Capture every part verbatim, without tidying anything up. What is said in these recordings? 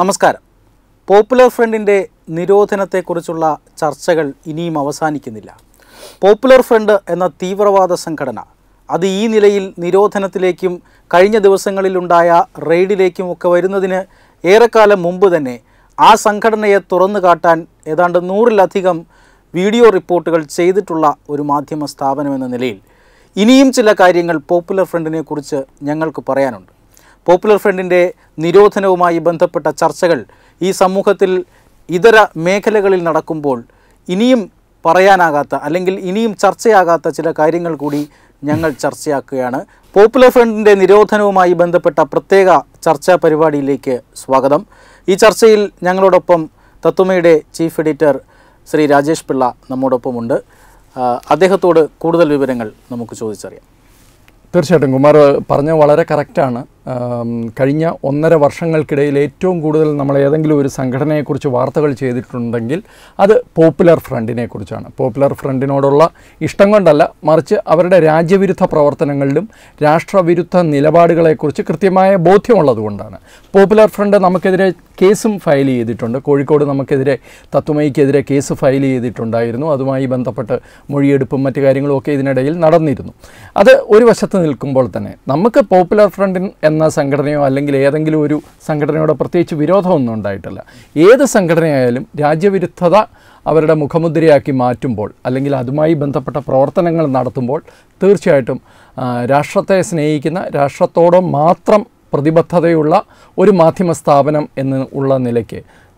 നമസ്കാരം പോപ്പുലർ ഫ്രണ്ടിന്റെ നിരോധനത്തെക്കുറിച്ചുള്ള ചർച്ചകൾ ഇനിയും അവസാനിക്കുന്നില്ല പോപ്പുലർ ഫ്രണ്ട് എന്ന തീവ്രവാദ സംഘടന അത് ഈ നിലയിൽ നിരോധനത്തിലേക്കും കഴിഞ്ഞ ദിവസങ്ങളിലുണ്ടായ റെയ്ഡിലേക്കും ഒക്കെ വരുന്നതിന് ഏറെക്കാലം മുൻപ് തന്നെ ആ സംഘടനയെ തുറന്നു കാട്ടാൻ ഏതാണ്ട് നൂറിലധികം വീഡിയോ റിപ്പോർട്ടുകൾ ചെയ്തിട്ടുള്ള ഒരു മാധ്യമ സ്ഥാപനം എന്ന നിലയിൽ ഇനിയും ചില കാര്യങ്ങൾ പോപ്പുലർ ഫ്രണ്ടിനെക്കുറിച്ച് ഞങ്ങൾക്ക് പറയാനുണ്ട് പോപ്പുലർ ഫ്രണ്ടിന്റെ നിരോധനവുമായി ബന്ധപ്പെട്ട ചർച്ചകൾ ഈ സമൂഹത്തിൽ ഇതര മേഖലകളിൽ നടക്കുമ്പോൾ ഇനിയും പറയാനാകാത്ത അല്ലെങ്കിൽ ഇനിയും ചർച്ചയാകാത്ത ചില കാര്യങ്ങൾ കൂടി ഞങ്ങൾ ചർച്ചയാക്കുകയാണ് പോപ്പുലർ ഫ്രണ്ടിന്റെ നിരോധനവുമായി ബന്ധപ്പെട്ട പ്രത്യേക ചർച്ചാ പരിപാടിയിലേക്ക് സ്വാഗതം ഈ ചർച്ചയിൽ ഞങ്ങളോടൊപ്പം തത്വമയുടെ ചീഫ് എഡിറ്റർ ശ്രീ രാജേഷ് പിള്ള നമ്മോടൊപ്പമുണ്ട് അദ്ദേഹത്തോട് കൂടുതൽ വിവരങ്ങൾ നമുക്ക് ചോദിച്ചറിയാം തീർച്ചയായിട്ടും കുമാർ പറഞ്ഞ വളരെ കറക്റ്റാണ് കഴിഞ്ഞ ഒന്നര വർഷങ്ങൾക്കിടയിൽ ഏറ്റവും കൂടുതൽ നമ്മൾ ഏതെങ്കിലും ഒരു സംഘടനയെക്കുറിച്ച് വാർത്തകൾ ചെയ്തിട്ടുണ്ടെങ്കിൽ അത് പോപ്പുലർ ഫ്രണ്ടിനെക്കുറിച്ചാണ് പോപ്പുലർ ഫ്രണ്ടിനോടുള്ള ഇഷ്ടം കൊണ്ടല്ല മറിച്ച് അവരുടെ രാജ്യവിരുദ്ധ പ്രവർത്തനങ്ങളിലും രാഷ്ട്രവിരുദ്ധ നിലപാടുകളെക്കുറിച്ച് കൃത്യമായ ബോധ്യമുള്ളതുകൊണ്ടാണ് പോപ്പുലർ ഫ്രണ്ട് നമുക്കെതിരെ കേസും ഫയൽ ചെയ്തിട്ടുണ്ട് കോഴിക്കോട് നമുക്കെതിരെ തത്വമയിക്കെതിരെ കേസ് ഫയൽ ചെയ്തിട്ടുണ്ടായിരുന്നു അതുമായി ബന്ധപ്പെട്ട് മൊഴിയെടുപ്പും മറ്റു കാര്യങ്ങളും ഒക്കെ ഇതിനിടയിൽ നടന്നിരുന്നു അത് ഒരു വശത്ത് നിൽക്കുമ്പോൾ തന്നെ നമുക്ക് പോപ്പുലർ ഫ്രണ്ടിൻ എന്ന സംഘടനയോ അല്ലെങ്കിൽ ഏതെങ്കിലും ഒരു സംഘടനയോട് പ്രത്യേകിച്ച് വിരോധമൊന്നും ഉണ്ടായിട്ടില്ല ഏത് സംഘടനയായാലും രാജ്യവിരുദ്ധത അവരുടെ മുഖമുദ്രയാക്കി മാറ്റുമ്പോൾ അല്ലെങ്കിൽ അതുമായി ബന്ധപ്പെട്ട പ്രവർത്തനങ്ങൾ നടത്തുമ്പോൾ തീർച്ചയായിട്ടും രാഷ്ട്രത്തെ സ്നേഹിക്കുന്ന രാഷ്ട്രത്തോടോ മാത്രം പ്രതിബദ്ധതയുള്ള ഒരു മാധ്യമ സ്ഥാപനം എന്ന് ഉള്ള നിലയ്ക്ക്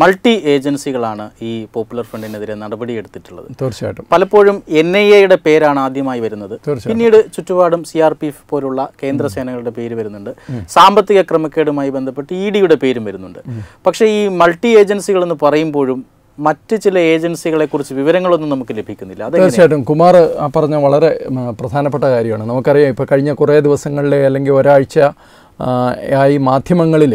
മൾട്ടി ഏജൻസികളാണ് ഈ പോപ്പുലർ ഫ്രണ്ടിനെതിരെ നടപടിയെടുത്തിട്ടുള്ളത് തീർച്ചയായിട്ടും പലപ്പോഴും എൻ ഐ എയുടെ പേരാണ് ആദ്യമായി വരുന്നത് പിന്നീട് ചുറ്റുപാടും സി ആർ പി എഫ് പോലുള്ള കേന്ദ്രസേനകളുടെ പേര് വരുന്നുണ്ട് സാമ്പത്തിക ക്രമക്കേടുമായി ബന്ധപ്പെട്ട് ഇ ഡിയുടെ പേരും വരുന്നുണ്ട് പക്ഷേ ഈ മൾട്ടി ഏജൻസികൾ എന്ന് പറയുമ്പോഴും മറ്റ് ചില ഏജൻസികളെ കുറിച്ച് വിവരങ്ങളൊന്നും നമുക്ക് ലഭിക്കുന്നില്ല തീർച്ചയായിട്ടും കുമാർ പറഞ്ഞ വളരെ പ്രധാനപ്പെട്ട കാര്യമാണ് നമുക്കറിയാം ഇപ്പോൾ കഴിഞ്ഞ കുറേ ദിവസങ്ങളിലെ അല്ലെങ്കിൽ ഒരാഴ്ച ആയി മാധ്യമങ്ങളിൽ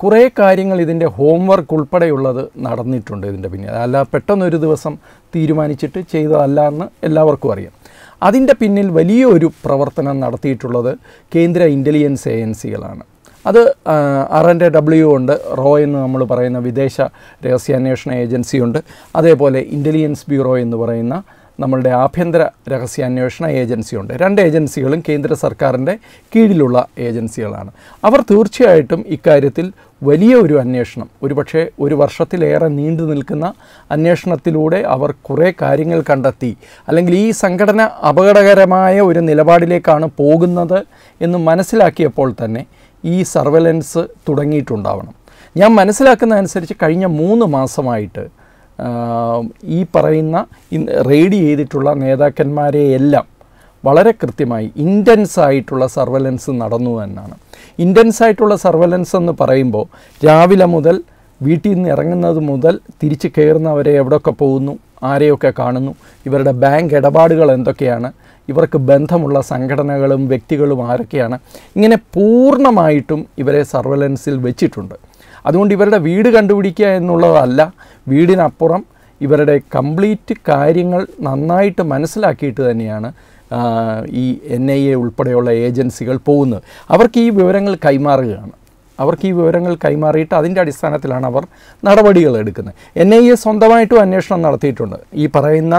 കുറേ കാര്യങ്ങൾ ഇതിൻ്റെ ഹോംവർക്ക് ഉൾപ്പെടെയുള്ളത് നടന്നിട്ടുണ്ട് ഇതിൻ്റെ പിന്നിൽ അല്ല പെട്ടെന്നൊരു ദിവസം തീരുമാനിച്ചിട്ട് ചെയ്തതല്ല എന്ന് എല്ലാവർക്കും അറിയാം അതിൻ്റെ പിന്നിൽ വലിയൊരു പ്രവർത്തനം നടത്തിയിട്ടുള്ളത് കേന്ദ്ര ഇൻ്റലിജൻസ് ഏജൻസികളാണ് അത് ആർ ആൻഡ് ഡബ്ല്യു ഉണ്ട് റോ എന്ന് നമ്മൾ പറയുന്ന വിദേശ രഹസ്യാന്വേഷണ ഏജൻസിയുണ്ട് അതേപോലെ ഇൻ്റലിജൻസ് ബ്യൂറോ എന്ന് പറയുന്ന നമ്മളുടെ ആഭ്യന്തര രഹസ്യാന്വേഷണ ഏജൻസിയുണ്ട് രണ്ട് ഏജൻസികളും കേന്ദ്ര സർക്കാരിൻ്റെ കീഴിലുള്ള ഏജൻസികളാണ് അവർ തീർച്ചയായിട്ടും ഇക്കാര്യത്തിൽ വലിയ ഒരു അന്വേഷണം ഒരുപക്ഷെ ഒരു വർഷത്തിലേറെ നീണ്ടു നിൽക്കുന്ന അന്വേഷണത്തിലൂടെ അവർ കുറേ കാര്യങ്ങൾ കണ്ടെത്തി അല്ലെങ്കിൽ ഈ സംഘടന അപകടകരമായ ഒരു നിലപാടിലേക്കാണ് പോകുന്നത് എന്ന് മനസ്സിലാക്കിയപ്പോൾ തന്നെ ഈ സർവൈലൻസ് തുടങ്ങിയിട്ടുണ്ടാവണം ഞാൻ മനസ്സിലാക്കുന്നതനുസരിച്ച് കഴിഞ്ഞ മൂന്ന് മാസമായിട്ട് ഈ പറയുന്ന റെയ്ഡ് ചെയ്തിട്ടുള്ള നേതാക്കന്മാരെയെല്ലാം വളരെ കൃത്യമായി ഇൻറ്റൻസ് ആയിട്ടുള്ള സർവൈലൻസ് നടന്നു എന്നാണ് ഇൻറ്റൻസ് ആയിട്ടുള്ള സർവൈലൻസ് എന്ന് പറയുമ്പോൾ രാവിലെ മുതൽ വീട്ടിൽ നിന്ന് ഇറങ്ങുന്നത് മുതൽ തിരിച്ച് കയറുന്നവരെ എവിടെയൊക്കെ പോകുന്നു ആരെയൊക്കെ കാണുന്നു ഇവരുടെ ബാങ്ക് ഇടപാടുകൾ എന്തൊക്കെയാണ് ഇവർക്ക് ബന്ധമുള്ള സംഘടനകളും വ്യക്തികളും ആരൊക്കെയാണ് ഇങ്ങനെ പൂർണ്ണമായിട്ടും ഇവരെ സർവൈലൻസിൽ വെച്ചിട്ടുണ്ട് അതുകൊണ്ട് ഇവരുടെ വീട് കണ്ടുപിടിക്കുക എന്നുള്ളതല്ല വീടിനപ്പുറം ഇവരുടെ കംപ്ലീറ്റ് കാര്യങ്ങൾ നന്നായിട്ട് മനസ്സിലാക്കിയിട്ട് തന്നെയാണ് ഈ എൻ ഐ എ ഉൾപ്പെടെയുള്ള ഏജൻസികൾ പോകുന്നത് അവർക്ക് ഈ വിവരങ്ങൾ കൈമാറുകയാണ് അവർക്ക് ഈ വിവരങ്ങൾ കൈമാറിയിട്ട് അതിൻ്റെ അടിസ്ഥാനത്തിലാണ് അവർ നടപടികൾ എടുക്കുന്നത് എൻ ഐ എ സ്വന്തമായിട്ടും അന്വേഷണം നടത്തിയിട്ടുണ്ട് ഈ പറയുന്ന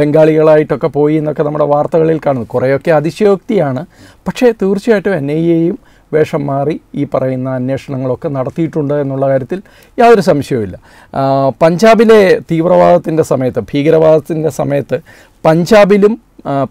ബംഗാളികളായിട്ടൊക്കെ പോയി എന്നൊക്കെ നമ്മുടെ വാർത്തകളിൽ കാണുന്നു കുറേയൊക്കെ അതിശയോക്തിയാണ് പക്ഷേ തീർച്ചയായിട്ടും എൻ ഐ എയും വേഷം മാറി ഈ പറയുന്ന അന്വേഷണങ്ങളൊക്കെ നടത്തിയിട്ടുണ്ട് എന്നുള്ള കാര്യത്തിൽ യാതൊരു സംശയവുമില്ല പഞ്ചാബിലെ തീവ്രവാദത്തിൻ്റെ സമയത്ത് ഭീകരവാദത്തിൻ്റെ സമയത്ത് പഞ്ചാബിലും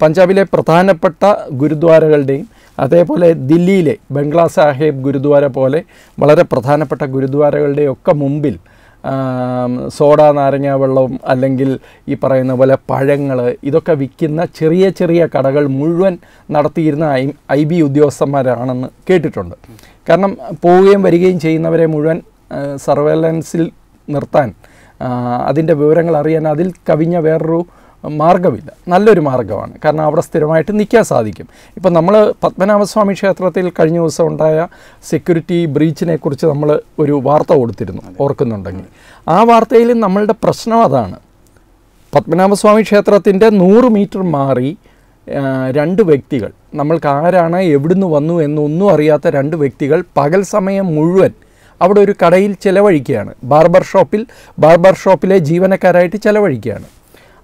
പഞ്ചാബിലെ പ്രധാനപ്പെട്ട ഗുരുദ്വാരകളുടെയും അതേപോലെ ദില്ലിയിലെ ബംഗ്ലാ സാഹിബ് ഗുരുദ്വാര പോലെ വളരെ പ്രധാനപ്പെട്ട ഗുരുദ്വാരകളുടെയൊക്കെ മുമ്പിൽ soda naranja vallam allengil ee parayna pole palangal idokke vikkunna cheriya cheriya kadakal muzhuvan nadathirna I B udyogasthamarana kettittundu കാരണം പോവുകയും വരികയും ചെയ്യുന്നവരെ മുഴുവൻ സർവൈലൻസിൽ നിർത്താൻ അതിന്റെ വിവരങ്ങൾ അറിയാൻ അതിൽ കവിഞ്ഞ വേറൊരു മാർഗ്ഗമില്ല നല്ലൊരു മാർഗ്ഗമാണ് കാരണം അവിടെ സ്ഥിരമായിട്ട് നിൽക്കാൻ സാധിക്കും ഇപ്പോൾ നമ്മൾ പത്മനാഭസ്വാമി ക്ഷേത്രത്തിൽ കഴിഞ്ഞ ദിവസം ഉണ്ടായ സെക്യൂരിറ്റി ബ്രീച്ചിനെ കുറിച്ച് നമ്മൾ ഒരു വാർത്ത കൊടുത്തിരുന്നു ഓർക്കുന്നുണ്ടെങ്കിൽ ആ വാർത്തയിൽ നമ്മളുടെ പ്രശ്നം അതാണ് പത്മനാഭസ്വാമി ക്ഷേത്രത്തിന്റെ നൂറ് മീറ്റർ മാറി രണ്ട് വ്യക്തികൾ നമ്മൾക്ക് ആരാണ് എവിടുന്ന് വന്നു എന്നൊന്നും അറിയാത്ത രണ്ട് വ്യക്തികൾ പകൽ സമയം മുഴുവൻ അവിടെ ഒരു കടയിൽ ചിലവഴിക്കുകയാണ് ബാർബർ ഷോപ്പിൽ ബാർബർ ഷോപ്പിലെ ജീവനക്കാരായിട്ട് ചിലവഴിക്കുകയാണ്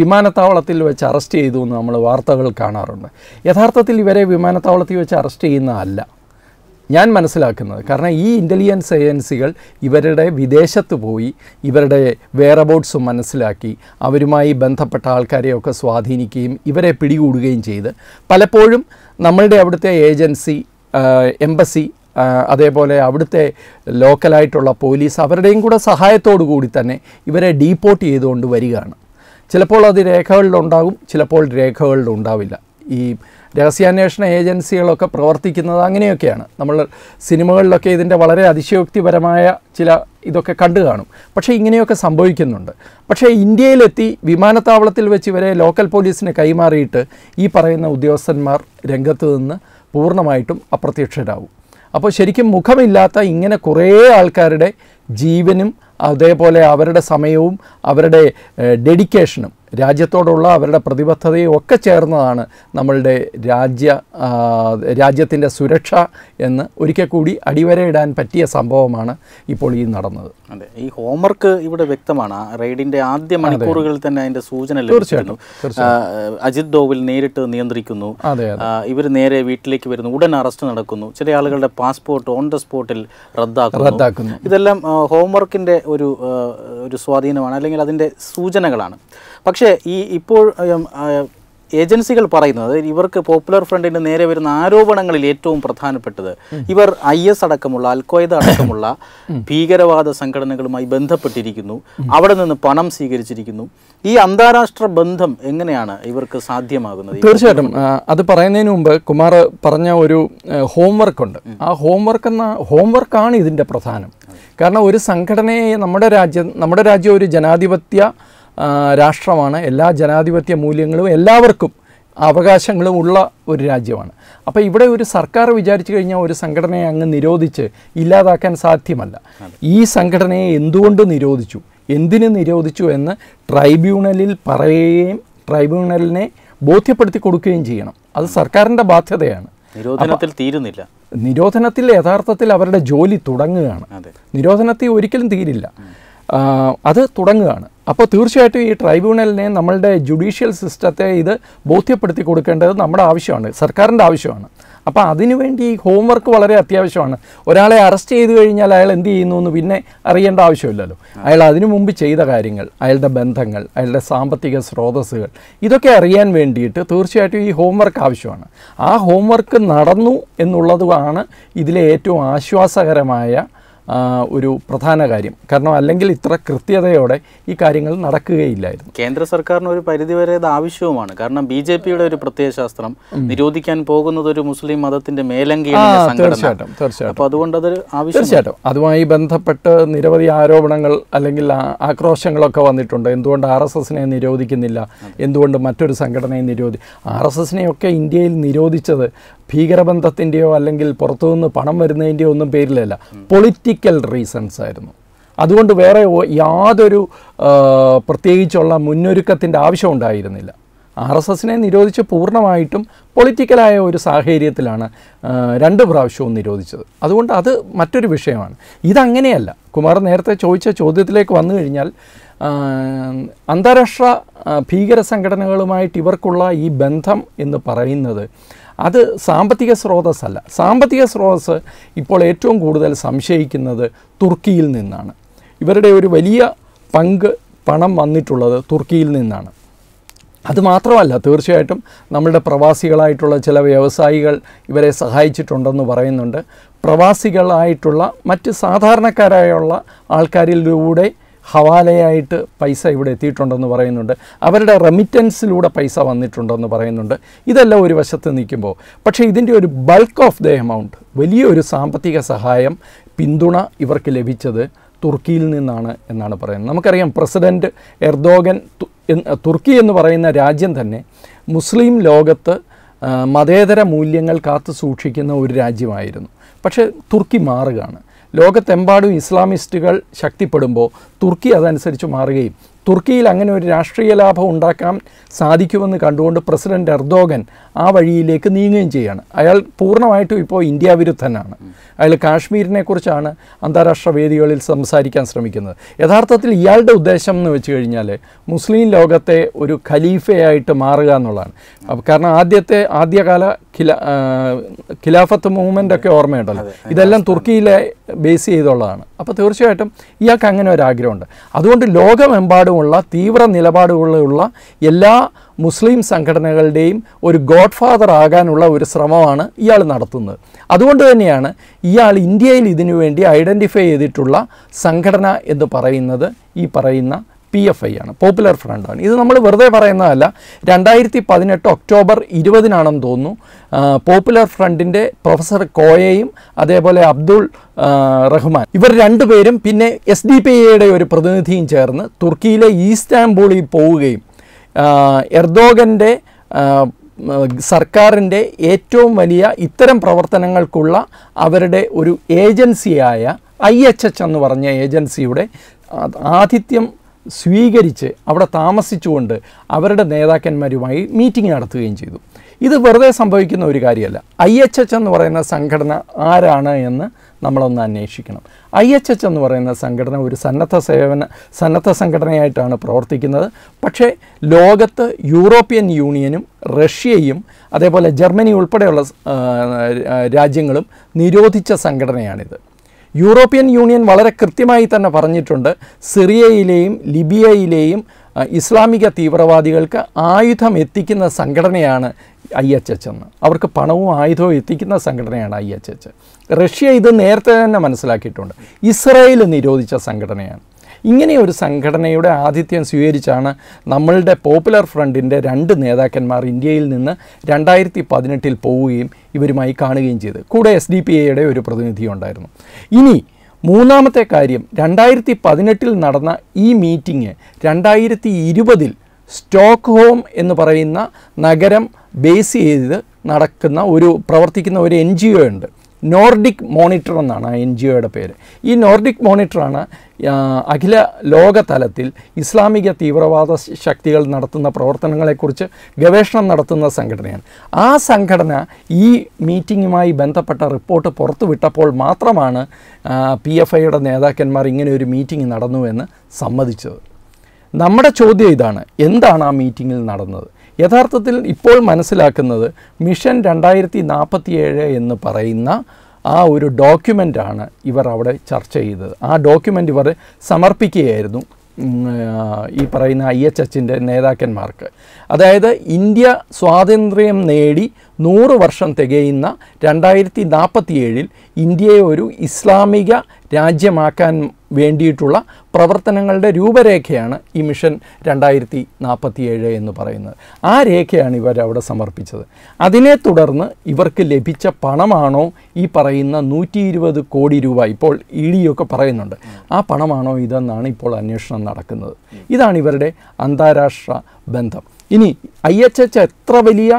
വിമാനത്താവളത്തിൽ വെച്ച് അറസ്റ്റ് ചെയ്തു എന്ന് നമ്മൾ വാർത്തകൾ കാണാറുണ്ട് യഥാർത്ഥത്തിൽ ഇവരെ വിമാനത്താവളത്തിൽ വെച്ച് അറസ്റ്റ് ചെയ്യുന്നതല്ല ഞാൻ മനസ്സിലാക്കുന്നത് കാരണം ഈ ഇൻ്റലിജൻസ് ഏജൻസികൾ ഇവരുടെ വിദേശത്ത് പോയി ഇവരുടെ വെയറബോട്ട്സ് മനസ്സിലാക്കി അവരുമായി ബന്ധപ്പെട്ട ആൾക്കാരെയൊക്കെ സ്വാധീനിക്കുകയും ഇവരെ പിടികൂടുകയും ചെയ്ത് പലപ്പോഴും നമ്മളുടെ അവിടുത്തെ ഏജൻസി എംബസി അതേപോലെ അവിടുത്തെ ലോക്കലായിട്ടുള്ള പോലീസ് അവരുടെയും കൂടെ സഹായത്തോടു കൂടി തന്നെ ഇവരെ ഡീപ്പോർട്ട് ചെയ്തുകൊണ്ട് വരികയാണ് ചിലപ്പോൾ അത് രേഖകളിലുണ്ടാകും ചിലപ്പോൾ രേഖകളിലുണ്ടാവില്ല ഈ രഹസ്യാന്വേഷണ ഏജൻസികളൊക്കെ പ്രവർത്തിക്കുന്നത് അങ്ങനെയൊക്കെയാണ് നമ്മൾ സിനിമകളിലൊക്കെ ഇതിൻ്റെ വളരെ അതിശയോക്തിപരമായ ചില ഇതൊക്കെ കണ്ടു കാണും പക്ഷേ ഇങ്ങനെയൊക്കെ സംഭവിക്കുന്നുണ്ട് പക്ഷേ ഇന്ത്യയിലെത്തി വിമാനത്താവളത്തിൽ വെച്ച് ഇവരെ ലോക്കൽ പോലീസിന് കൈമാറിയിട്ട് ഈ പറയുന്ന ഉദ്യോഗസ്ഥന്മാർ രംഗത്ത് നിന്ന് പൂർണ്ണമായിട്ടും അപ്രത്യക്ഷരാകും അപ്പോൾ ശരിക്കും മുഖമില്ലാത്ത ഇങ്ങനെ കുറേ ആൾക്കാരുടെ ജീവനും അതേപോലെ അവരുടെ സമയവും അവരുടെ ഡെഡിക്കേഷനും രാജ്യത്തോടുള്ള അവരുടെ പ്രതിബദ്ധതയും ഒക്കെ ചേർന്നതാണ് നമ്മളുടെ രാജ്യ രാജ്യത്തിൻ്റെ സുരക്ഷ എന്ന് ഒരിക്കൽ കൂടി അടിവരയിടാൻ പറ്റിയ സംഭവമാണ് ഇപ്പോൾ ഈ നടന്നത് അതെ ഈ ഹോംവർക്ക് ഇവിടെ വ്യക്തമാണ് റെയ്ഡിൻ്റെ ആദ്യ മണിക്കൂറുകളിൽ തന്നെ അതിൻ്റെ സൂചന ലഭിച്ചിരുന്നു അജിത് ഡോവൽ നേരിട്ട് നിയന്ത്രിക്കുന്നു ഇവർ നേരെ വീട്ടിലേക്ക് വരുന്നു ഉടൻ അറസ്റ്റ് നടക്കുന്നു ചില ആളുകളുടെ പാസ്പോർട്ട് ഓൺ ദ സ്പോട്ടിൽ റദ്ദാക്കുന്നു ഇതെല്ലാം ഹോംവർക്കിൻ്റെ ഒരു ഒരു സ്വാധീനമാണ് അല്ലെങ്കിൽ അതിൻ്റെ സൂചനകളാണ് പക്ഷേ ഈ ഇപ്പോൾ ഏജൻസികൾ പറയുന്നത് ഇവർക്ക് പോപ്പുലർ ഫ്രണ്ടിന് നേരെ വരുന്ന ആരോപണങ്ങളിൽ ഏറ്റവും പ്രധാനപ്പെട്ടത് ഇവർ ഐ എസ് അടക്കമുള്ള അൽഖ്വയ്ദ അടക്കമുള്ള ഭീകരവാദ സംഘടനകളുമായി ബന്ധപ്പെട്ടിരിക്കുന്നു അവിടെ നിന്ന് പണം സ്വീകരിച്ചിരിക്കുന്നു ഈ അന്താരാഷ്ട്ര ബന്ധം എങ്ങനെയാണ് ഇവർക്ക് സാധ്യമാകുന്നത് തീർച്ചയായിട്ടും അത് പറയുന്നതിന് മുമ്പ് കുമാർ പറഞ്ഞ ഒരു ഹോംവർക്ക് ഉണ്ട് ആ ഹോംവർക്ക് എന്ന ഹോംവർക്കാണ് ഇതിൻ്റെ പ്രധാനം കാരണം ഒരു സംഘടനയെ നമ്മുടെ രാജ്യം നമ്മുടെ രാജ്യം ഒരു ജനാധിപത്യ രാഷ്ട്രമാണ് എല്ലാ ജനാധിപത്യ മൂല്യങ്ങളും എല്ലാവർക്കും അവകാശങ്ങളും ഉള്ള ഒരു രാജ്യമാണ് അപ്പോൾ ഇവിടെ ഒരു സർക്കാർ വിചാരിച്ചു കഴിഞ്ഞാൽ ഒരു സംഘടനയെ അങ്ങ് നിരോധിച്ച് ഇല്ലാതാക്കാൻ സാധ്യമല്ല ഈ സംഘടനയെ എന്തുകൊണ്ട് നിരോധിച്ചു എന്തിന് നിരോധിച്ചു എന്ന് ട്രൈബ്യൂണലിൽ പറയുകയും ട്രൈബ്യൂണലിനെ ബോധ്യപ്പെടുത്തി കൊടുക്കുകയും ചെയ്യണം അത് സർക്കാരിൻ്റെ ബാധ്യതയാണ് നിരോധനത്തിൽ തീരുന്നില്ല നിരോധനത്തിൽ യഥാർത്ഥത്തിൽ അവരുടെ ജോലി തുടങ്ങുകയാണ് നിരോധനത്തിൽ ഒരിക്കലും തീരില്ല അത് തുടങ്ങുകയാണ് അപ്പോൾ തീർച്ചയായിട്ടും ഈ ട്രൈബ്യൂണലിനെ നമ്മളുടെ ജുഡീഷ്യൽ സിസ്റ്റത്തെ ഇത് ബോധ്യപ്പെടുത്തി കൊടുക്കേണ്ടത് നമ്മുടെ ആവശ്യമാണ് സർക്കാരിൻ്റെ ആവശ്യമാണ് അപ്പോൾ അതിനുവേണ്ടി ഈ ഹോംവർക്ക് വളരെ അത്യാവശ്യമാണ് ഒരാളെ അറസ്റ്റ് ചെയ്തു കഴിഞ്ഞാൽ അയാൾ എന്ത് ചെയ്യുന്നു എന്ന് പിന്നെ അറിയേണ്ട ആവശ്യമില്ലല്ലോ അയാൾ അതിനു മുമ്പ് ചെയ്ത കാര്യങ്ങൾ അയാളുടെ ബന്ധങ്ങൾ അയാളുടെ സാമ്പത്തിക സ്രോതസ്സുകൾ ഇതൊക്കെ അറിയാൻ വേണ്ടിയിട്ട് തീർച്ചയായിട്ടും ഈ ഹോംവർക്ക് ആവശ്യമാണ് ആ ഹോംവർക്ക് നടന്നു എന്നുള്ളതുമാണ് ഇതിലെ ഏറ്റവും ആശ്വാസകരമായ ഒരു പ്രധാന കാര്യം കാരണം അല്ലെങ്കിൽ ഇത്ര കൃത്യതയോടെ ഈ കാര്യങ്ങൾ നടക്കുകയില്ലായിരുന്നു കേന്ദ്ര സർക്കാരിന് ഒരു പരിധിവരെ ഇത് ആവശ്യവുമാണ് കാരണം ബി ജെ പിയുടെ ഒരു പ്രത്യയശാസ്ത്രം നിരോധിക്കാൻ പോകുന്നത് ഒരു മുസ്ലിം മതത്തിന്റെ മേലങ്കിയാണ് തീർച്ചയായിട്ടും തീർച്ചയായിട്ടും തീർച്ചയായിട്ടും അതുമായി ബന്ധപ്പെട്ട് നിരവധി ആരോപണങ്ങൾ അല്ലെങ്കിൽ ആക്രോശങ്ങളൊക്കെ വന്നിട്ടുണ്ട് എന്തുകൊണ്ട് ആർ എസ് എസിനെ നിരോധിക്കുന്നില്ല എന്തുകൊണ്ട് മറ്റൊരു സംഘടനയെ നിരോധി ആർ എസ് എസിനെയൊക്കെ ഇന്ത്യയിൽ നിരോധിച്ചത് ഭീകരബന്ധത്തിൻ്റെയോ അല്ലെങ്കിൽ പുറത്തുനിന്ന് പണം വരുന്നതിൻ്റെയോ ഒന്നും പേരിലല്ല പൊളിറ്റിക്കൽ റീസൺസ് ആയിരുന്നു അതുകൊണ്ട് വേറെ യാതൊരു പ്രത്യേകിച്ചുള്ള മുന്നൊരുക്കത്തിൻ്റെ ആവശ്യം ഉണ്ടായിരുന്നില്ല ആർ എസ് എസിനെ നിരോധിച്ച് പൂർണ്ണമായിട്ടും പൊളിറ്റിക്കലായ ഒരു സാഹചര്യത്തിലാണ് രണ്ട് പ്രാവശ്യവും നിരോധിച്ചത് അതുകൊണ്ട് അത് മറ്റൊരു വിഷയമാണ് ഇതങ്ങനെയല്ല കുമാർ നേരത്തെ ചോദിച്ച ചോദ്യത്തിലേക്ക് വന്നു കഴിഞ്ഞാൽ അന്താരാഷ്ട്ര ഭീകര സംഘടനകളുമായിട്ട് ഇവർക്കുള്ള ഈ ബന്ധം എന്ന് പറയുന്നത് അത് സാമ്പത്തിക സ്രോതസ്സല്ല. സാമ്പത്തിക സ്രോതസ്സ് ഇപ്പോൾ ഏറ്റവും കൂടുതൽ സംശയിക്കുന്നത് തുർക്കിയിൽ നിന്നാണ്. ഇവരുടെ ഒരു വലിയ പങ്ക് പണം വന്നിട്ടുള്ളത് തുർക്കിയിൽ നിന്നാണ്. അതുമാത്രമല്ല, തീർച്ചയായിട്ടും നമ്മളുടെ പ്രവാസികളായിട്ടുള്ള ചില വ്യവസായികൾ ഇവരെ സഹായിച്ചിട്ടുണ്ടെന്ന് പറയുന്നുണ്ട്. പ്രവാസികളായിട്ടുള്ള മറ്റ് സാധാരണക്കാരായുള്ള ആൾക്കാരിലൂടെ ഹവാലയായിട്ട് പൈസ ഇവിടെ എത്തിയിട്ടുണ്ടെന്ന് പറയുന്നുണ്ട്. അവരുടെ റെമിറ്റൻസിലൂടെ പൈസ വന്നിട്ടുണ്ടെന്ന് പറയുന്നുണ്ട്. ഇതെല്ലാം ഒരു വശത്ത് നിൽക്കുമ്പോൾ, പക്ഷേ ഇതിൻ്റെ ഒരു ബൾക്ക് ഓഫ് ദ എമൗണ്ട്, വലിയൊരു സാമ്പത്തിക സഹായം, പിന്തുണ ഇവർക്ക് ലഭിച്ചത് തുർക്കിയിൽ നിന്നാണ് എന്നാണ് പറയുന്നത്. നമുക്കറിയാം, പ്രസിഡൻറ്റ് എർദോഗൻ തുർക്കി എന്ന് പറയുന്ന രാജ്യം തന്നെ മുസ്ലിം ലോകത്ത് മതേതര മൂല്യങ്ങൾ കാത്തു സൂക്ഷിക്കുന്ന ഒരു രാജ്യമായിരുന്നു. പക്ഷേ തുർക്കി മാറുകയാണ്. ലോകത്തെമ്പാടും ഇസ്ലാമിസ്റ്റുകൾ ശക്തിപ്പെടുമ്പോൾ തുർക്കി അതനുസരിച്ച് മാറുകയും തുർക്കിയിൽ അങ്ങനെ ഒരു രാഷ്ട്രീയ ലാഭം ഉണ്ടാക്കാൻ സാധിക്കുമെന്ന് കണ്ടുകൊണ്ട് പ്രസിഡൻറ്റ് എർദോഗൻ ആ വഴിയിലേക്ക് നീങ്ങുകയും ചെയ്യുകയാണ്. അയാൾ പൂർണ്ണമായിട്ടും ഇപ്പോൾ ഇന്ത്യ വിരുദ്ധനാണ്. അയാൾ കാശ്മീരിനെക്കുറിച്ചാണ് അന്താരാഷ്ട്ര വേദികളിൽ സംസാരിക്കാൻ ശ്രമിക്കുന്നത്. യഥാർത്ഥത്തിൽ ഇയാളുടെ ഉദ്ദേശം എന്ന് വെച്ച് കഴിഞ്ഞാൽ മുസ്ലിം ലോകത്തെ ഒരു ഖലീഫയായിട്ട് മാറുക എന്നുള്ളതാണ്. കാരണം ആദ്യത്തെ ആദ്യകാല ഖില ഖിലാഫത്ത് മൂവ്മെൻ്റൊക്കെ ഓർമ്മയുണ്ടല്ലോ, ഇതെല്ലാം തുർക്കിയിലെ ബേസ് ചെയ്തുള്ളതാണ്. അപ്പോൾ തീർച്ചയായിട്ടും ഇയാൾക്ക് അങ്ങനെ ഒരാഗ്രഹമുണ്ട്. അതുകൊണ്ട് ലോകമെമ്പാടും ഉള്ള തീവ്ര നിലപാടുകളുള്ള എല്ലാ മുസ്ലിം സംഘടനകളുടെയും ഒരു ഗോഡ് ഫാദർ ആകാനുള്ള ഒരു ശ്രമമാണ് ഇയാൾ നടത്തുന്നത്. അതുകൊണ്ട് തന്നെയാണ് ഇയാൾ ഇന്ത്യയിൽ ഇതിനു വേണ്ടി ഐഡൻറ്റിഫൈ ചെയ്തിട്ടുള്ള സംഘടന എന്ന് പറയുന്നത് ഈ പറയുന്ന പി എഫ് ഐ ആണ്, പോപ്പുലർ ഫ്രണ്ടാണ്. ഇത് നമ്മൾ വെറുതെ പറയുന്നതല്ല. രണ്ടായിരത്തി പതിനെട്ട് ഒക്ടോബർ ഇരുപതിനാണെന്ന് തോന്നുന്നു, പോപ്പുലർ ഫ്രണ്ടിൻ്റെ പ്രൊഫസർ കോയയും അതേപോലെ അബ്ദുൾ റഹ്മാൻ ഇവർ രണ്ടുപേരും പിന്നെ എസ് ഡി പി ഐയുടെ ഒരു പ്രതിനിധിയും ചേർന്ന് തുർക്കിയിലെ ഇസ്താംബൂളിൽ പോവുകയും എർദോഗൻ്റെ സർക്കാരിൻ്റെ ഏറ്റവും വലിയ ഇത്തരം പ്രവർത്തനങ്ങൾക്കുള്ള അവരുടെ ഒരു ഏജൻസിയായ ഐ എച്ച് എച്ച് എന്ന് പറഞ്ഞ ഏജൻസിയുടെ ആതിഥ്യം സ്വീകരിച്ച് അവിടെ താമസിച്ചുകൊണ്ട് അവരുടെ നേതാക്കന്മാരുമായി മീറ്റിംഗ് നടത്തുകയും ചെയ്തു. ഇത് വെറുതെ സംഭവിക്കുന്ന ഒരു കാര്യമല്ല. ഐ എച്ച് എച്ച് എന്ന് പറയുന്ന സംഘടന ആരാണ് എന്ന് നമ്മളൊന്ന് അന്വേഷിക്കണം. ഐ എച്ച് എച്ച് എന്ന് പറയുന്ന സംഘടന ഒരു സന്നദ്ധ സേവന സന്നദ്ധ സംഘടനയായിട്ടാണ് പ്രവർത്തിക്കുന്നത്. പക്ഷേ ലോകത്ത് യൂറോപ്യൻ യൂണിയനും റഷ്യയും അതേപോലെ ജർമ്മനി ഉൾപ്പെടെയുള്ള രാജ്യങ്ങളും നിരോധിച്ച സംഘടനയാണിത്. യൂറോപ്യൻ യൂണിയൻ വളരെ കൃത്യമായി തന്നെ പറഞ്ഞിട്ടുണ്ട്, സിറിയയിലെയും ലിബിയയിലെയും ഇസ്ലാമിക തീവ്രവാദികൾക്ക് ആയുധം എത്തിക്കുന്ന സംഘടനയാണ് ഐ എച്ച് എച്ച് എന്ന്. അവർക്ക് പണവും ആയുധവും എത്തിക്കുന്ന സംഘടനയാണ് ഐ എച്ച് എച്ച്. റഷ്യ ഇത് നേരത്തെ തന്നെ മനസ്സിലാക്കിയിട്ടുണ്ട്. ഇസ്രായേൽ നിരോധിച്ച സംഘടനയാണ്. ഇങ്ങനെയൊരു സംഘടനയുടെ ആതിഥ്യം സ്വീകരിച്ചാണ് നമ്മളുടെ പോപ്പുലർ ഫ്രണ്ടിൻ്റെ രണ്ട് നേതാക്കന്മാർ ഇന്ത്യയിൽ നിന്ന് രണ്ടായിരത്തി പതിനെട്ടിൽ പോവുകയും ഇവരുമായി കാണുകയും ചെയ്ത് കൂടെ എസ് ഡി പി ഐയുടെ ഒരു പ്രതിനിധി ഉണ്ടായിരുന്നു. ഇനി മൂന്നാമത്തെ കാര്യം, രണ്ടായിരത്തി പതിനെട്ടിൽ നടന്ന ഈ മീറ്റിംഗ് രണ്ടായിരത്തി ഇരുപതിൽ സ്റ്റോക്ക്ഹോം എന്ന് പറയുന്ന നഗരം ബേസ് ചെയ്ത് നടക്കുന്ന ഒരു പ്രവർത്തിക്കുന്ന ഒരു എൻ ജി ഒ ഉണ്ട്, നോർഡിക് മോണിറ്റർ എന്നാണ് ആ എൻ ജി ഒയുടെ പേര്. ഈ നോർഡിക് മോണിറ്ററാണ് അഖില ലോകതലത്തിൽ ഇസ്ലാമിക തീവ്രവാദ ശക്തികൾ നടത്തുന്ന പ്രവർത്തനങ്ങളെക്കുറിച്ച് ഗവേഷണം നടത്തുന്ന സംഘടനയാണ്. ആ സംഘടന ഈ മീറ്റിങ്ങുമായി ബന്ധപ്പെട്ട റിപ്പോർട്ട് പുറത്തുവിട്ടപ്പോൾ മാത്രമാണ് പി എഫ് ഐയുടെ നേതാക്കന്മാർ ഇങ്ങനെ ഒരു മീറ്റിംഗ് നടന്നുവെന്ന് സമ്മതിച്ചത്. നമ്മുടെ ചോദ്യം ഇതാണ്, എന്താണ് ആ മീറ്റിങ്ങിൽ നടന്നത്? യഥാർത്ഥത്തിൽ ഇപ്പോൾ മനസ്സിലാക്കുന്നത് മിഷൻ രണ്ടായിരത്തി നാൽപ്പത്തി ഏഴ് എന്ന് പറയുന്ന ആ ഒരു ഡോക്യുമെൻ്റാണ് ഇവർ അവിടെ ചർച്ച ചെയ്തത്. ആ ഡോക്യുമെൻ്റ് ഇവർ സമർപ്പിക്കുകയായിരുന്നു ഈ പറയുന്ന ഐ എച്ച് എച്ചിൻ്റെ നേതാക്കന്മാർക്ക്. അതായത് ഇന്ത്യ സ്വാതന്ത്ര്യം നേടി നൂറ് വർഷം തികയുന്ന രണ്ടായിരത്തി നാൽപ്പത്തി ഏഴിൽ ഇന്ത്യയെ ഒരു ഇസ്ലാമിക രാജ്യമാക്കാൻ വേണ്ടിയിട്ടുള്ള പ്രവർത്തനങ്ങളുടെ രൂപരേഖയാണ് ഈ മിഷൻ രണ്ടായിരത്തി നാൽപ്പത്തി ഏഴ് എന്ന് പറയുന്നത്. ആ രേഖയാണ് ഇവരവിടെ സമർപ്പിച്ചത്. അതിനെ തുടർന്ന് ഇവർക്ക് ലഭിച്ച പണമാണോ ഈ പറയുന്ന നൂറ്റി ഇരുപത് കോടി രൂപ, ഇപ്പോൾ ഇ ഡി ഒക്കെ പറയുന്നുണ്ട്, ആ പണമാണോ ഇതെന്നാണ് ഇപ്പോൾ അന്വേഷണം നടക്കുന്നത്. ഇതാണ് ഇവരുടെ അന്താരാഷ്ട്ര ബന്ധം. ഇനി ഐ എച്ച് എച്ച് എത്ര വലിയ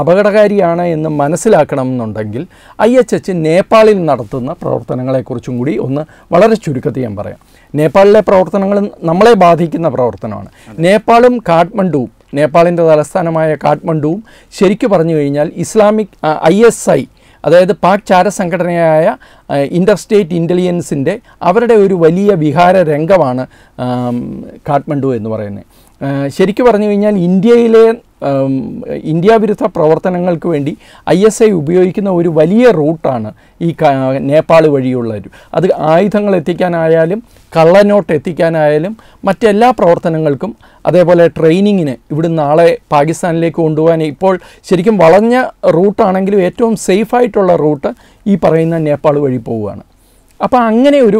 അപകടകാരിയാണ് എന്ന് മനസ്സിലാക്കണമെന്നുണ്ടെങ്കിൽ ഐ എച്ച് എച്ച് നേപ്പാളിൽ നടത്തുന്ന പ്രവർത്തനങ്ങളെക്കുറിച്ചും കൂടി ഒന്ന് വളരെ ചുരുക്കത്തിൽ ഞാൻ പറയാം. നേപ്പാളിലെ പ്രവർത്തനങ്ങൾ നമ്മളെ ബാധിക്കുന്ന പ്രവർത്തനമാണ്. നേപ്പാളും കാഠ്മണ്ഡുവും, നേപ്പാളിൻ്റെ തലസ്ഥാനമായ കാഠ്മണ്ഡുവും ശരിക്കു പറഞ്ഞു കഴിഞ്ഞാൽ ഇസ്ലാമിക് ഐ എസ് ഐ അതായത് പാക് ചാര സംഘടനയായ ഇന്റർസ്റ്റേറ്റ് ഇന്റലിജൻസിന്റെ അവരുടെ ഒരു വലിയ വിഹാര രംഗമാണ് കാഠ്മണ്ഡു എന്ന് പറയുന്നത്. ശരിക്കും പറഞ്ഞു കഴിഞ്ഞാൽ ഇന്ത്യയിലെ ഇന്ത്യ വിരുദ്ധ പ്രവർത്തനങ്ങൾക്ക് വേണ്ടി ഐ എസ് ഐ ഉപയോഗിക്കുന്ന ഒരു വലിയ റൂട്ടാണ് ഈ നേപ്പാൾ വഴിയുള്ള ഒരു അത് ആയുധങ്ങൾ എത്തിക്കാനായാലും കള്ളനോട്ട് എത്തിക്കാനായാലും മറ്റെല്ലാ പ്രവർത്തനങ്ങൾക്കും അതേപോലെ ട്രെയിനിങ്ങിന് ഇവിടുന്ന് നാളെ പാകിസ്ഥാനിലേക്ക് കൊണ്ടുപോകാൻ ഇപ്പോൾ ശരിക്കും വളഞ്ഞ റൂട്ടാണെങ്കിലും ഏറ്റവും സേഫായിട്ടുള്ള റൂട്ട് ഈ പറയുന്ന നേപ്പാൾ വഴി പോവുകയാണ്. അപ്പോൾ അങ്ങനെ ഒരു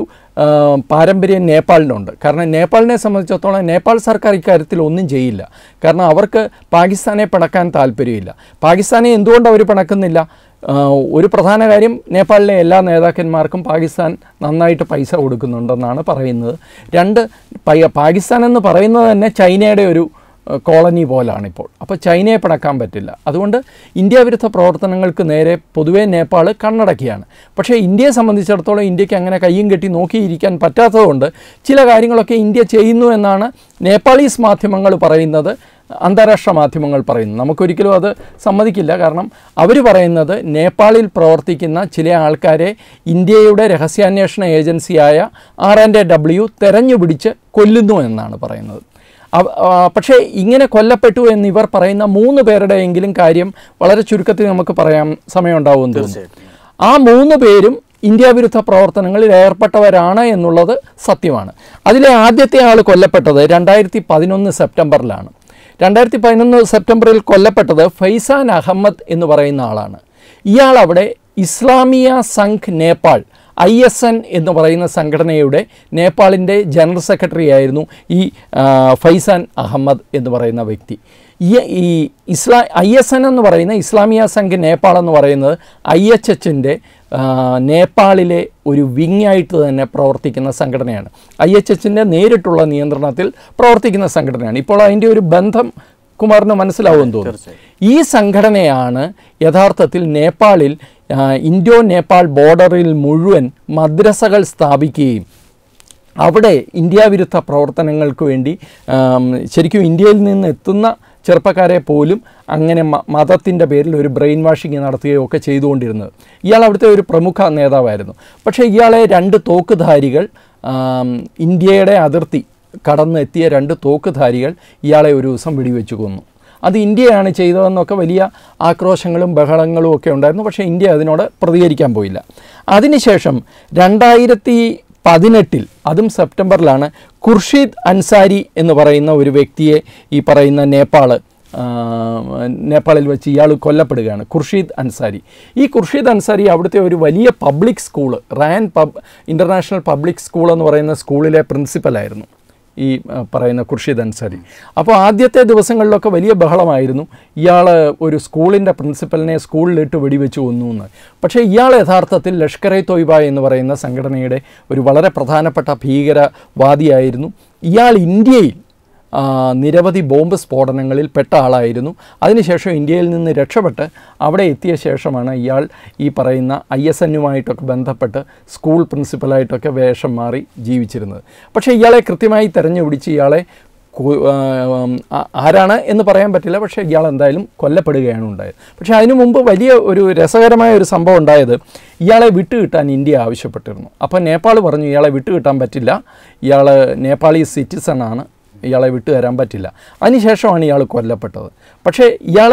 പാരമ്പര്യം നേപ്പാളിനുണ്ട്. കാരണം നേപ്പാളിനെ സംബന്ധിച്ചിടത്തോളം നേപ്പാൾ സർക്കാർ ഇക്കാര്യത്തിൽ ഒന്നും ചെയ്യില്ല. കാരണം അവർക്ക് പാകിസ്ഥാനെ പിണക്കാൻ താല്പര്യമില്ല. പാകിസ്ഥാനെ എന്തുകൊണ്ട് അവർ പിണക്കുന്നില്ല? ഒരു പ്രധാന കാര്യം നേപ്പാളിലെ എല്ലാ നേതാക്കന്മാർക്കും പാകിസ്ഥാൻ നന്നായിട്ട് പൈസ കൊടുക്കുന്നുണ്ടെന്നാണ് പറയുന്നത്. രണ്ട്, പാകിസ്ഥാൻ എന്ന് പറയുന്നത് തന്നെ ചൈനയുടെ ഒരു കോളനി പോലാണിപ്പോൾ. അപ്പോൾ ചൈനയെ പിണക്കാൻ പറ്റില്ല. അതുകൊണ്ട് ഇന്ത്യ വിരുദ്ധ പ്രവർത്തനങ്ങൾക്ക് നേരെ പൊതുവേ നേപ്പാൾ കണ്ണടക്കിയാണ്. പക്ഷേ ഇന്ത്യയെ സംബന്ധിച്ചിടത്തോളം ഇന്ത്യക്ക് അങ്ങനെ കയ്യും കെട്ടി നോക്കിയിരിക്കാൻ പറ്റാത്തതുകൊണ്ട് ചില കാര്യങ്ങളൊക്കെ ഇന്ത്യ ചെയ്യുന്നു എന്നാണ് നേപ്പാളീസ് മാധ്യമങ്ങൾ പറയുന്നത്, അന്താരാഷ്ട്ര മാധ്യമങ്ങൾ പറയുന്നു. നമുക്കൊരിക്കലും അത് സമ്മതിക്കില്ല. കാരണം അവർ പറയുന്നത് നേപ്പാളിൽ പ്രവർത്തിക്കുന്ന ചില ആൾക്കാരെ ഇന്ത്യയുടെ രഹസ്യാന്വേഷണ ഏജൻസിയായ ആർ ആൻഡ് എ ഡബ്ല്യു തെരഞ്ഞു പിടിച്ച് കൊല്ലുന്നു എന്നാണ് പറയുന്നത്. പക്ഷേ ഇങ്ങനെ കൊല്ലപ്പെട്ടു എന്നിവർ പറയുന്ന മൂന്ന് പേരുടെയെങ്കിലും കാര്യം വളരെ ചുരുക്കത്തിൽ നമുക്ക് പറയാൻ സമയമുണ്ടാവുമെന്ന് തോന്നുന്നു. ആ മൂന്ന് പേരും ഇന്ത്യ വിരുദ്ധ പ്രവർത്തനങ്ങളിൽ ഏർപ്പെട്ടവരാണ് എന്നുള്ളത് സത്യമാണ്. അതിലെ ആദ്യത്തെ ആൾ കൊല്ലപ്പെട്ടത് രണ്ടായിരത്തി പതിനൊന്ന് സെപ്റ്റംബറിലാണ്. രണ്ടായിരത്തി പതിനൊന്ന് സെപ്റ്റംബറിൽ കൊല്ലപ്പെട്ടത് ഫൈസാൻ അഹമ്മദ് എന്ന് പറയുന്ന ആളാണ്. ഇയാൾ അവിടെ Islamiya Sangh Nepal I S N എന്ന് പറയുന്ന സംഘടനയുടെ നേപ്പാളിൻ്റെ ജനറൽ സെക്രട്ടറി ആയിരുന്നു ഈ ഫൈസാൻ അഹമ്മദ് എന്ന് പറയുന്ന വ്യക്തി. ഈ ഇസ്ലാ ഐ എസ് എൻ എന്ന് പറയുന്ന ഇസ്ലാമിയ സംഘ് നേപ്പാൾ എന്ന് പറയുന്നത് ഐ എച്ച് എച്ചിൻ്റെ നേപ്പാളിലെ ഒരു വിങ്ങായിട്ട് തന്നെ പ്രവർത്തിക്കുന്ന സംഘടനയാണ്. ഐ എച്ച് എച്ചിൻ്റെ നേരിട്ടുള്ള നിയന്ത്രണത്തിൽ പ്രവർത്തിക്കുന്ന സംഘടനയാണ്. ഇപ്പോൾ അതിൻ്റെ ഒരു ബന്ധം കുമാറിന് മനസ്സിലാവുമെന്ന് തോന്നുന്നു. ഈ സംഘടനയാണ് യഥാർത്ഥത്തിൽ നേപ്പാളിൽ ഇൻഡോ നേപ്പാൾ ബോർഡറിൽ മുഴുവൻ മദ്രസകൾ സ്ഥാപിക്കുകയും അവിടെ ഇന്ത്യ വിരുദ്ധ പ്രവർത്തനങ്ങൾക്ക് വേണ്ടി ശരിക്കും ഇന്ത്യയിൽ നിന്ന് എത്തുന്ന ചെറുപ്പക്കാരെ പോലും അങ്ങനെ മതത്തിൻ്റെ പേരിൽ ഒരു ബ്രെയിൻ വാഷിങ് നടത്തുകയോ ഒക്കെ ചെയ്തുകൊണ്ടിരുന്നത്. ഇയാൾ അവിടുത്തെ ഒരു പ്രമുഖ നേതാവായിരുന്നു. പക്ഷേ ഇയാളെ രണ്ട് തോക്കുധാരികൾ ഇന്ത്യയുടെ അതിർത്തി കടന്നെത്തിയ രണ്ട് തോക്കുധാരികൾ ഇയാളെ ഒരു ദിവസം വെടിവെച്ച് കൊന്നു. അത് ഇന്ത്യയാണ് ചെയ്തതെന്നൊക്കെ വലിയ ആക്രോശങ്ങളും ബഹളങ്ങളും ഒക്കെ ഉണ്ടായിരുന്നു. പക്ഷേ ഇന്ത്യ അതിനോട് പ്രതികരിക്കാൻ പോയില്ല. അതിനുശേഷം രണ്ടായിരത്തി പതിനെട്ടിൽ അതും സെപ്റ്റംബറിലാണ് ഖുർഷിദ് അൻസാരി എന്ന് പറയുന്ന ഒരു വ്യക്തിയെ ഈ പറയുന്ന നേപ്പാൾ നേപ്പാളിൽ വെച്ച് ഇയാൾ കൊല്ലപ്പെടുകയാണ്. ഖുർഷിദ് അൻസാരി ഈ ഖുർഷിദ് അൻസാരി അവിടുത്തെ ഒരു വലിയ പബ്ലിക് സ്കൂൾ റാൻ പബ് ഇൻ്റർനാഷണൽ പബ്ലിക് സ്കൂൾ എന്ന് പറയുന്ന സ്കൂളിലെ പ്രിൻസിപ്പലായിരുന്നു ഈ പറയുന്ന ഖുർഷിദ് അൻസാരി. അപ്പോൾ ആദ്യത്തെ ദിവസങ്ങളിലൊക്കെ വലിയ ബഹളമായിരുന്നു, ഇയാൾ ഒരു സ്കൂളിൻ്റെ പ്രിൻസിപ്പലിനെ സ്കൂളിലിട്ട് വെടിവെച്ച് കൊന്നു എന്ന്. പക്ഷേ ഇയാൾ യഥാർത്ഥത്തിൽ ലഷ്കർ ഇ തോയ്ബ എന്ന് പറയുന്ന സംഘടനയുടെ ഒരു വളരെ പ്രധാനപ്പെട്ട ഭീകരവാദിയായിരുന്നു. ഇയാൾ ഇന്ത്യയിൽ നിരവധി ബോംബ് സ്ഫോടനങ്ങളിൽ പെട്ട ആളായിരുന്നു. അതിനുശേഷം ഇന്ത്യയിൽ നിന്ന് രക്ഷപ്പെട്ട് അവിടെ എത്തിയ ശേഷമാണ് ഇയാൾ ഈ പറയുന്ന ഐ എസ് എന്നുമായിട്ടൊക്കെ ബന്ധപ്പെട്ട് സ്കൂൾ പ്രിൻസിപ്പലായിട്ടൊക്കെ വേഷം മാറി ജീവിച്ചിരുന്നത്. പക്ഷേ ഇയാളെ കൃത്യമായി തെരഞ്ഞുപിടിച്ച് ഇയാളെ ആരാണ് എന്ന് പറയാൻ പറ്റില്ല. പക്ഷേ ഇയാൾ എന്തായാലും കൊല്ലപ്പെടുകയാണ് ഉണ്ടായത്. പക്ഷേ അതിനു മുമ്പ് വലിയ ഒരു രസകരമായ ഒരു സംഭവം ഉണ്ടായത്, ഇയാളെ വിട്ടുകിട്ടാൻ ഇന്ത്യ ആവശ്യപ്പെട്ടിരുന്നു. അപ്പോൾ നേപ്പാൾ പറഞ്ഞു ഇയാളെ വിട്ടുകിട്ടാൻ പറ്റില്ല, ഇയാൾ നേപ്പാളി സിറ്റിസൺ ആണ്, ഇയാളെ വിട്ടുതരാൻ പറ്റില്ല. അതിനുശേഷമാണ് ഇയാൾ കൊല്ലപ്പെട്ടത്. പക്ഷേ ഇയാൾ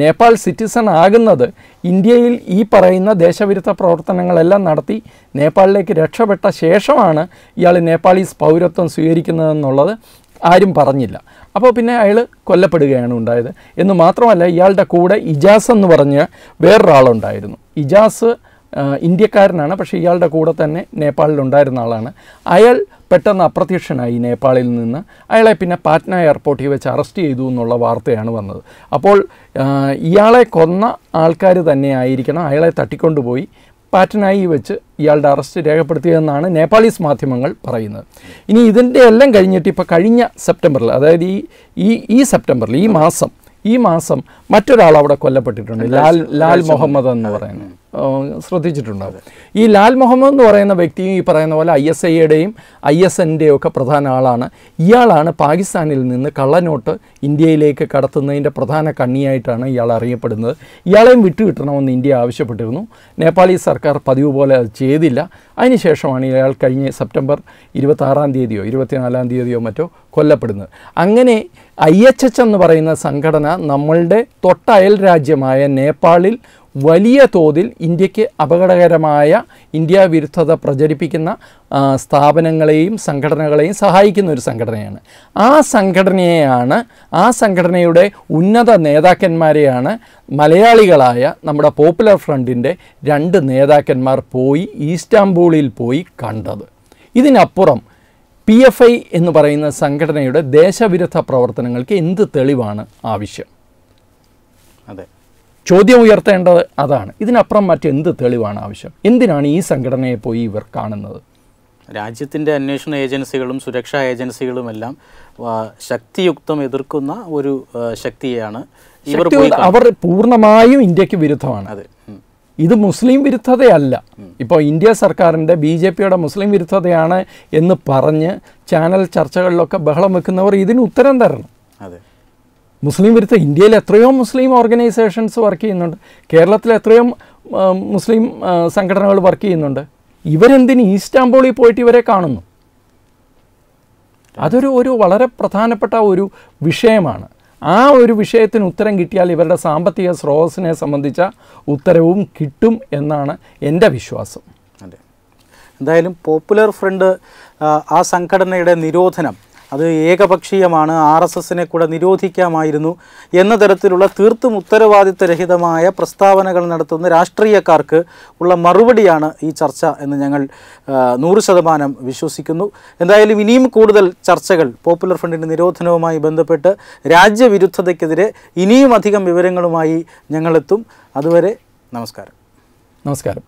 നേപ്പാൾ സിറ്റിസൺ ആകുന്നത് ഇന്ത്യയിൽ ഈ പറയുന്ന ദേശവിരുദ്ധ പ്രവർത്തനങ്ങളെല്ലാം നടത്തി നേപ്പാളിലേക്ക് രക്ഷപ്പെട്ട ശേഷമാണ് ഇയാൾ നേപ്പാളീസ് പൗരത്വം സ്വീകരിക്കുന്നതെന്നുള്ളത് ആരും പറഞ്ഞില്ല. അപ്പോൾ പിന്നെ അയാൾ കൊല്ലപ്പെടുകയാണ് ഉണ്ടായത് എന്ന് മാത്രമല്ല, ഇയാളുടെ കൂടെ ഇജാസ് എന്ന് പറഞ്ഞ് വേറൊരാളുണ്ടായിരുന്നു. ഇജാസ് ഇന്ത്യക്കാരനാണ്, പക്ഷേ ഇയാളുടെ കൂടെ തന്നെ നേപ്പാളിലുണ്ടായിരുന്ന ആളാണ്. അയാൾ പെട്ടെന്ന് അപ്രത്യക്ഷനായി നേപ്പാളിൽ നിന്ന്. അയാളെ പിന്നെ പാറ്റ്ന എയർപോർട്ടിൽ വെച്ച് അറസ്റ്റ് ചെയ്തു എന്നുള്ള വാർത്തയാണ് വന്നത്. അപ്പോൾ ഇയാളെ കൊന്ന ആൾക്കാർ തന്നെ ആയിരിക്കണം അയാളെ തട്ടിക്കൊണ്ടുപോയി പാറ്റ്നയിൽ വെച്ച് ഇയാളുടെ അറസ്റ്റ് രേഖപ്പെടുത്തിയതെന്നാണ് നേപ്പാളീസ് മാധ്യമങ്ങൾ പറയുന്നത്. ഇനി ഇതിൻ്റെ എല്ലാം കഴിഞ്ഞിട്ട് ഇപ്പോൾ കഴിഞ്ഞ സെപ്റ്റംബറിൽ, അതായത് ഈ ഈ ഈ സെപ്റ്റംബറിൽ ഈ മാസം ഈ മാസം മറ്റൊരാൾ അവിടെ കൊല്ലപ്പെട്ടിട്ടുണ്ട്, ലാൽ ലാൽ മുഹമ്മദ് എന്ന് പറയുന്നത്. ശ്രദ്ധിച്ചിട്ടുണ്ടാവും. ഈ ലാൽ മുഹമ്മദ് എന്ന് പറയുന്ന വ്യക്തിയും ഈ പറയുന്ന പോലെ ഐ എസ് ഐയുടെയും ഐ എസ് എൻ്റെയും ഒക്കെ പ്രധാന ആളാണ്. ഇയാളാണ് പാകിസ്ഥാനിൽ നിന്ന് കള്ളനോട്ട് ഇന്ത്യയിലേക്ക് കടത്തുന്നതിൻ്റെ പ്രധാന കണ്ണിയായിട്ടാണ് ഇയാൾ അറിയപ്പെടുന്നത്. ഇയാളെയും വിട്ടുകിട്ടണമെന്ന് ഇന്ത്യ ആവശ്യപ്പെട്ടിരുന്നു. നേപ്പാളി സർക്കാർ പതിവ് പോലെ അത് ചെയ്തില്ല. അതിനുശേഷമാണ് ഇയാൾ കഴിഞ്ഞ സെപ്റ്റംബർ ഇരുപത്താറാം തീയതിയോ ഇരുപത്തിനാലാം തീയതിയോ മറ്റോ കൊല്ലപ്പെടുന്നത്. അങ്ങനെ ഐ എച്ച് എച്ച് എന്ന് പറയുന്ന സംഘടന നമ്മളുടെ തൊട്ടയൽ രാജ്യമായ നേപ്പാളിൽ വലിയ തോതിൽ ഇന്ത്യക്ക് അപകടകരമായ ഇന്ത്യ വിരുദ്ധത പ്രചരിപ്പിക്കുന്ന സ്ഥാപനങ്ങളെയും സംഘടനകളെയും സഹായിക്കുന്ന ഒരു സംഘടനയാണ്. ആ സംഘടനയെയാണ് ആ സംഘടനയുടെ ഉന്നത നേതാക്കന്മാരെയാണ് മലയാളികളായ നമ്മുടെ പോപ്പുലർ ഫ്രണ്ടിൻ്റെ രണ്ട് നേതാക്കന്മാർ പോയി ഇസ്താംബൂളിൽ പോയി കണ്ടത്. ഇതിനപ്പുറം പി എഫ് ഐ എന്ന് പറയുന്ന സംഘടനയുടെ ദേശവിരുദ്ധ പ്രവർത്തനങ്ങൾക്ക് എന്ത് തെളിവാണ് ആവശ്യം? അതെ, ചോദ്യം ഉയർത്തേണ്ടത് അതാണ്. ഇതിനപ്പുറം മറ്റെന്ത് തെളിവാണ് ആവശ്യം? എന്തിനാണ് ഈ സംഘടനയെ പോയി ഇവർ കാണുന്നത്? രാജ്യത്തിൻ്റെ അന്വേഷണ ഏജൻസികളും സുരക്ഷാ ഏജൻസികളുമെല്ലാം ശക്തിയുക്തം എതിർക്കുന്ന ഒരു ശക്തിയാണ് ഇവർ. അവർ പൂർണ്ണമായും ഇന്ത്യക്ക് വിരുദ്ധമാണ്. അതെ, ഇത് മുസ്ലിം വിരുദ്ധതയല്ല. ഇപ്പോൾ ഇന്ത്യ സർക്കാരിൻ്റെ ബി ജെ പിയുടെ മുസ്ലിം വിരുദ്ധതയാണ് എന്ന് പറഞ്ഞ് ചാനൽ ചർച്ചകളിലൊക്കെ ബഹളം വെക്കുന്നവർ ഇതിന് ഉത്തരം തരണം. അതെ, മുസ്ലിം വിരുദ്ധ ഇന്ത്യയിൽ എത്രയോ മുസ്ലിം ഓർഗനൈസേഷൻസ് വർക്ക് ചെയ്യുന്നുണ്ട്. കേരളത്തിൽ എത്രയോ മുസ്ലിം സംഘടനകൾ വർക്ക് ചെയ്യുന്നുണ്ട്. ഇവരെന്തിന് ഇസ്താംബൂളിൽ പോയിട്ട് ഇവരെ കാണുന്നു? അതൊരു ഒരു വളരെ പ്രധാനപ്പെട്ട ഒരു വിഷയമാണ്. ആ ഒരു വിഷയത്തിന് ഉത്തരം കിട്ടിയാൽ ഇവരുടെ സാമ്പത്തിക സ്രോതസ്സിനെ സംബന്ധിച്ച ഉത്തരവും കിട്ടും എന്നാണ് എൻ്റെ വിശ്വാസം. അതെ, എന്തായാലും പോപ്പുലർ ഫ്രണ്ട് ആ സംഘടനയുടെ നിരോധനം അത് ഏകപക്ഷീയമാണ്, ആർ എസ് എസിനെ കൂടെ നിരോധിക്കാമായിരുന്നു എന്ന തരത്തിലുള്ള തീർത്തും ഉത്തരവാദിത്വരഹിതമായ പ്രസ്താവനകൾ നടത്തുന്ന രാഷ്ട്രീയക്കാർക്ക് ഉള്ള മറുപടിയാണ് ഈ ചർച്ച എന്ന് ഞങ്ങൾ നൂറ് ശതമാനം വിശ്വസിക്കുന്നു. എന്തായാലും ഇനിയും കൂടുതൽ ചർച്ചകൾ പോപ്പുലർ ഫ്രണ്ടിൻ്റെ നിരോധനവുമായി ബന്ധപ്പെട്ട് രാജ്യവിരുദ്ധതയ്ക്കെതിരെ ഇനിയും അധികം വിവരങ്ങളുമായി ഞങ്ങളെത്തും. അതുവരെ നമസ്കാരം. നമസ്കാരം.